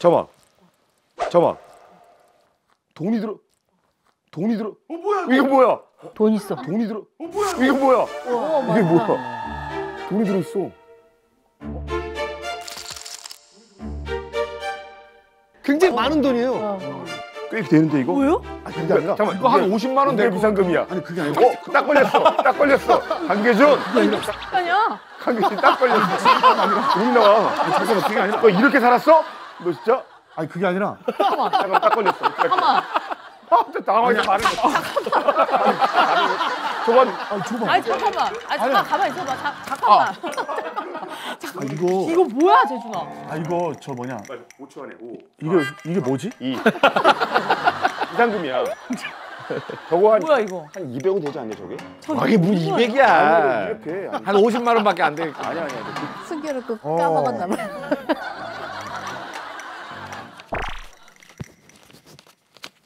잠깐만. 돈이 들어. 어 뭐야? 이게 뭐야? 돈 있어. 돈이 들어. 어 뭐야? 이게 뭐야? 이게 뭐야? 돈이 들어 있어. 굉장히 많은 돈이에요. 꽤 되는데 이거? 뭐요? 아 근데 아니라 잠깐만, 이거 한 50만 원 될 비상금이야. 아니 그게 아니고. 딱 걸렸어. 강계준. 아니야. 강계준 딱 걸렸어. 돈이 나와. 잠깐만, 그게 아니라. 너 이렇게 살았어? 너 진짜? 아니 그게 아니라. 잠깐만, 딱 걸렸어. 잠깐만. 아 진짜 당황해서 말을 못. 잠깐만. 가만히 있어봐. 잠깐만. 이거 뭐야, 재준아? 아 이거 저 뭐냐? 5초 안에 5. 이게 뭐지? 2. 비상금이야. 저거 한, 뭐야 이거? 한 200원 되지 않냐 저게? 아 이게 뭐 200이야. 한 50만 원밖에 안 되니까. 아니야. 승기를 또 까먹었나 봐.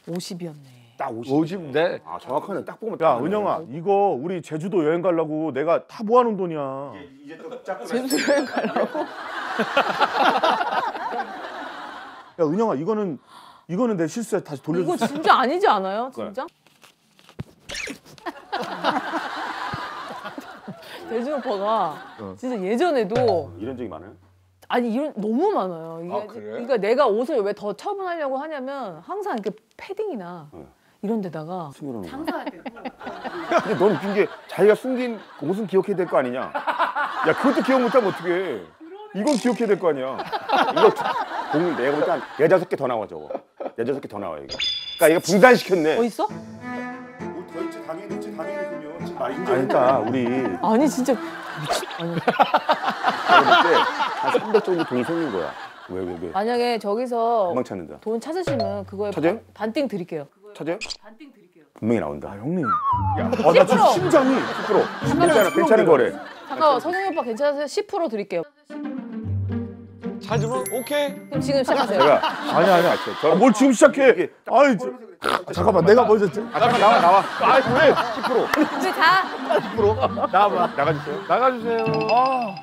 $50이었네. 딱 50인데. 아 정확하네. 딱 보면. 야 은영아, 이거 우리 제주도 여행 가려고 내가 다 모아놓은 돈이야. 이제 또 짝꿍. 제주도 여행 가려고? 야 은영아, 이거는 내 실수야. 다시 돌려줘. 이거 진짜 아니지 않아요? 진짜? 대준 오빠가 진짜 예전에도 이런 적이 많아요? 아니 이런 너무 많아요. 이게, 아, 그래? 그러니까 내가 옷을 왜 더 처분하려고 하냐면 항상 이렇게 패딩이나 이런 데다가 장사해야 돼요. 근데 넌 웃긴 게 자기가 숨긴 옷은 기억해야 될 거 아니냐? 야 그것도 기억 못하면 어떡해. 이건 기억해야 될 거 아니야. 이거 공 내가 일단 15개 더 나와 저거. 15개 더 나와 이거. 그러니까 이거 분산시켰네. 어디 있어? 더 있지 당연히 있지 당연히군요. 지금 많이 힘들어. 일단 우리. 아니 진짜. 아니. 한 300 정도 돈이 생긴 거야. 왜? 만약에 저기서 돈 찾으시면 그거에 반띵 드릴게요. 찾아요? 반띵 드릴게요. 분명히 나온다. 아, 형님. 야, 나 지금 심장이 10%. 괜찮은 거래. 잠깐만, 성형이 오빠 괜찮으세요? 10% 드릴게요. 찾으면 오케이. 그럼 지금 시작하세요. 아니야. 뭘 지금 시작해? 아니, 잠깐만, 내가 먼저. 나와. 아, 왜? 10%. 이제 다. 10%. 나와봐. 나가주세요. 아.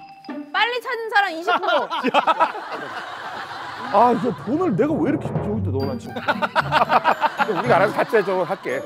빨리 찾는 사람 20%. 아, 이제 돈을 내가 왜 이렇게 저기다 넣어놨지? 우리가 알아서 찾자, 저거 할게.